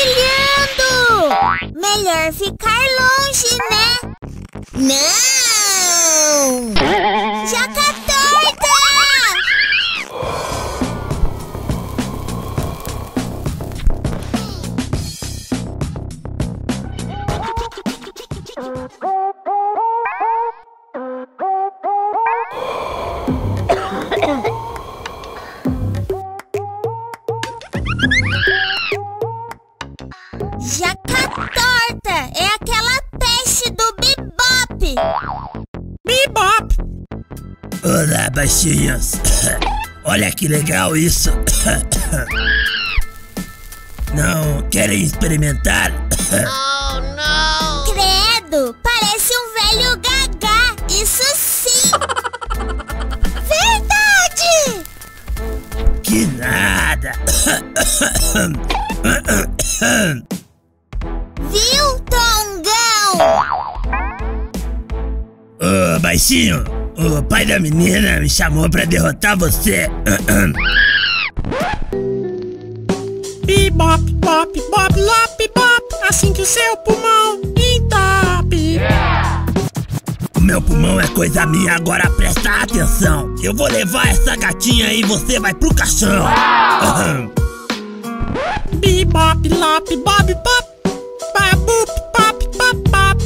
brilhando! Melhor ficar longe, né? Não! Jacaré baixinhas. Olha que legal isso. Não querem experimentar? Oh, não! Credo! Parece um velho gagá! Isso sim! Verdade! Que nada! Viu, Tongão? Ô, baixinho! O pai da menina me chamou pra derrotar você. Bebop, bop, bop, lop, bop. Assim que o seu pulmão entope. O meu pulmão é coisa minha, agora presta atenção. Eu vou levar essa gatinha e você vai pro caixão. Bebop, lop, bop, bop. Babup, pop, pop, pop.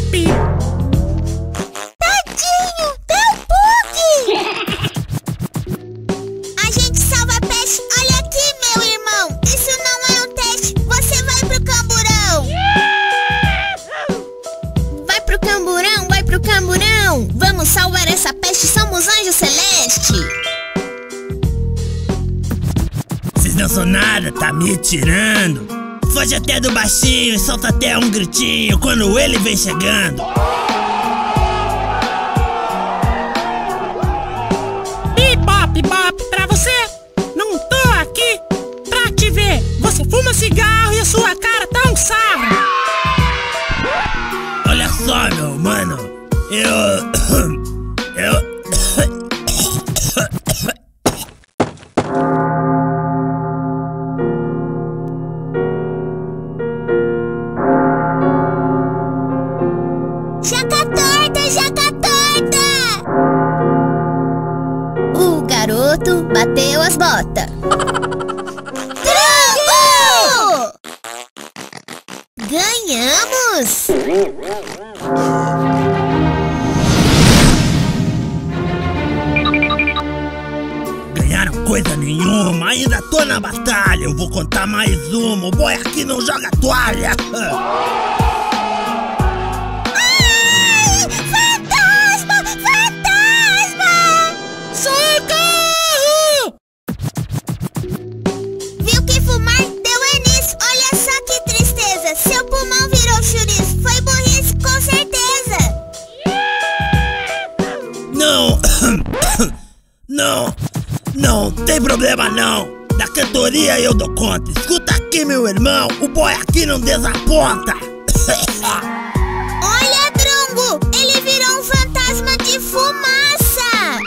Vamos salvar essa peste, somos anjo celeste! Vocês não são nada, tá me tirando! Foge até do baixinho e solta até um gritinho quando ele vem chegando! Bebop, bop, pra você! Não tô aqui pra te ver! Você fuma cigarro e a sua cara tá um sarro! Olha só, meu mano! Jaca torta, jaca torta! O garoto bateu as botas. Truco! Ganhamos! Coisa nenhuma, ainda tô na batalha. Eu vou contar mais uma, o boy aqui não joga toalha. Ai, fantasma, fantasma! Socorro! Viu que fumar deu é nisso, olha só que tristeza. Seu pulmão virou chouriço, foi burrice com certeza. Não, não. Não tem problema não, da cantoria eu dou conta. Escuta aqui, meu irmão, o boy aqui não desaponta. Olha, Drungo, ele virou um fantasma de fumaça.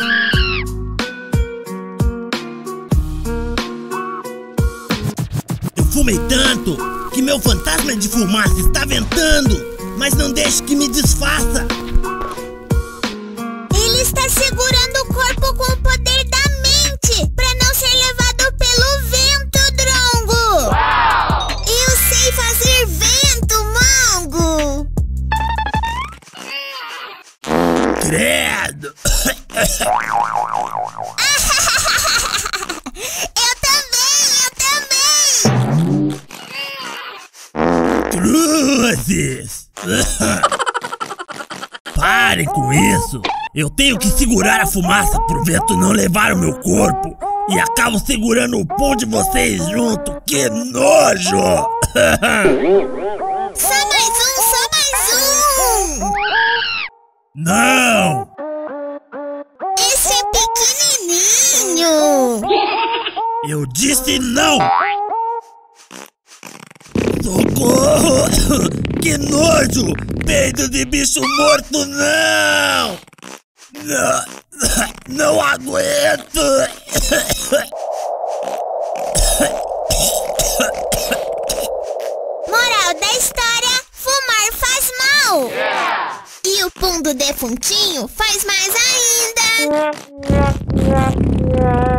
Eu fumei tanto que meu fantasma de fumaça está ventando, mas não deixe que me disfarça. Ele está segurando o corpo com o poder da pra não ser levado pelo vento, Drongo! Uau! Eu sei fazer vento, Mongo! Credo! Eu também! Cruzes! Parem com isso! Eu tenho que segurar a fumaça pro vento não levar o meu corpo. E acabo segurando o pum de vocês junto. Que nojo! Só mais um, só mais um! Não! Esse é pequenininho! Eu disse não! Socorro! Que nojo! Peido de bicho morto, não! Não, não aguento! Mãe, Viu? Yeah. E o pum do defuntinho faz mais ainda.